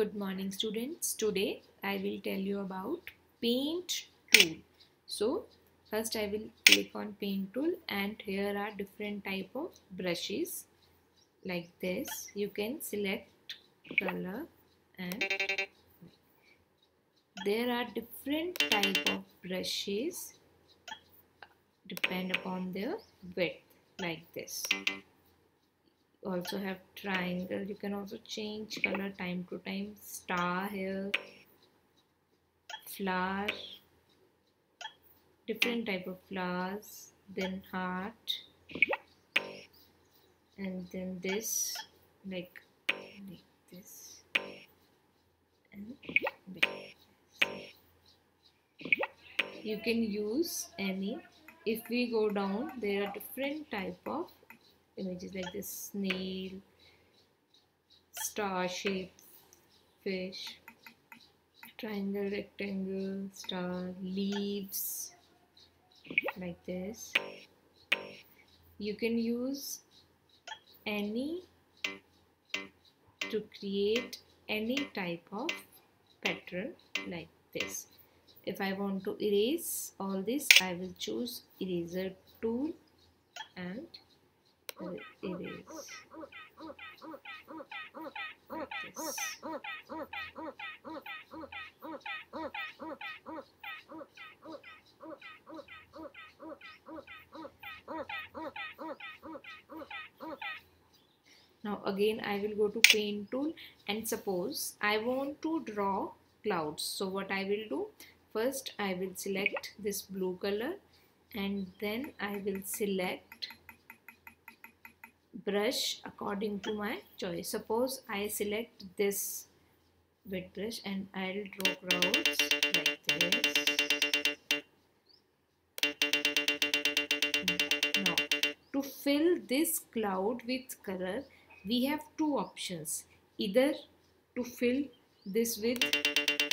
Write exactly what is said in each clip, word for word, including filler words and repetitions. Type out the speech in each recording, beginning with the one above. Good morning students. Today I will tell you about paint tool. So first I will click on paint tool and here are different type of brushes like this. You can select color and there are different type of brushes depend upon their width like this. Also have triangle. You can also change color time to time, star here, flower, different type of flowers, then heart, and then this like, like this and this. You can use any. If we go down, there are different type of images like this, snail, star shape, fish, triangle, rectangle, star, leaves, like this. You can use any to create any type of pattern like this. If I want to erase all this, I will choose eraser tool and I'll erase like this. Now again I will go to paint tool and suppose I want to draw clouds. So what I will do, first I will select this blue color and then I will select brush according to my choice. Suppose I select this wet brush and I'll draw clouds like this. Now to fill this cloud with color, we have two options. Either to fill this with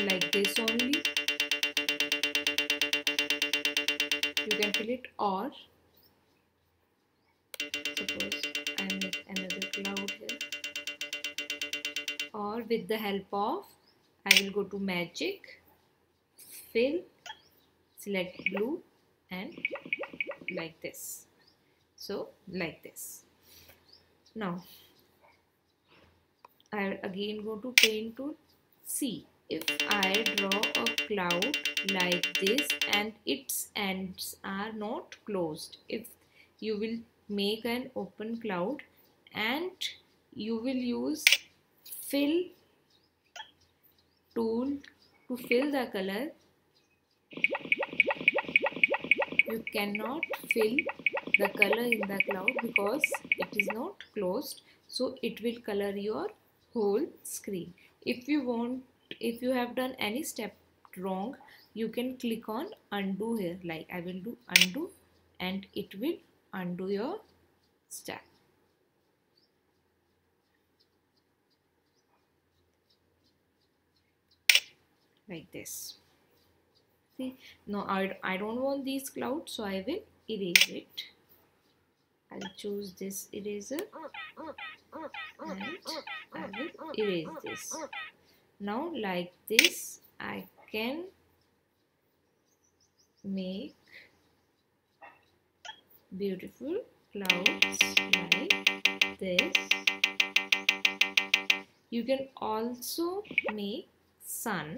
like this only, you can fill it, or suppose I make another cloud here, or with the help of, I will go to magic, fill, select blue and like this. So like this. Now I will again go to paint tool. See, if I draw a cloud like this and its ends are not closed, if you will make an open cloud and you will use fill tool to fill the color, you cannot fill the color in the cloud because it is not closed, so it will color your whole screen. If you want, if you have done any step wrong, you can click on undo here. Like I will do undo and it will undo your step. Like this. See, no, I, I don't want these clouds, so I will erase it. I'll choose this eraser and I will erase this. Now, like this, I can make beautiful clouds like this. You can also make sun.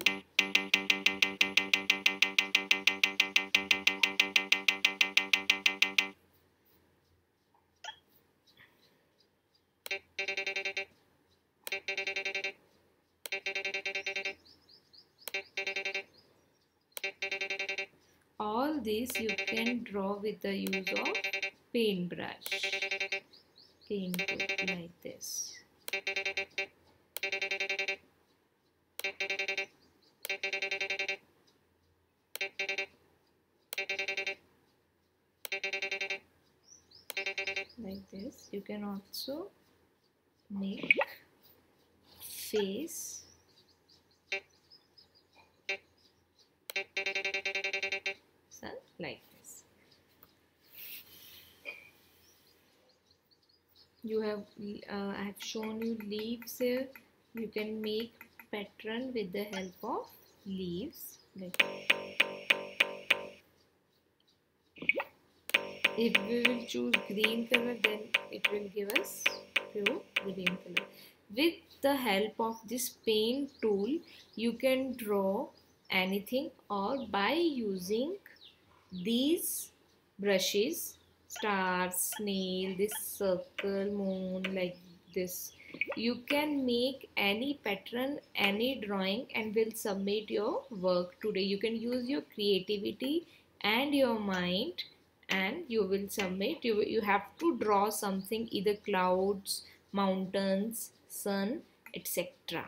All these you can draw with the use of paintbrush, paint like this. Like this. You can also make face. Like this. You have, uh, I have shown you leaves here. You can make petrel with the help of leaves. Like if we will choose green color, then it will give us pure green color. With the help of this paint tool, you can draw anything, or by using these brushes, stars, snail, this circle, moon, like this, you can make any pattern, any drawing, and will submit your work today. You can use your creativity and your mind, and you will submit. You, you have to draw something, either clouds, mountains, sun, et cetera.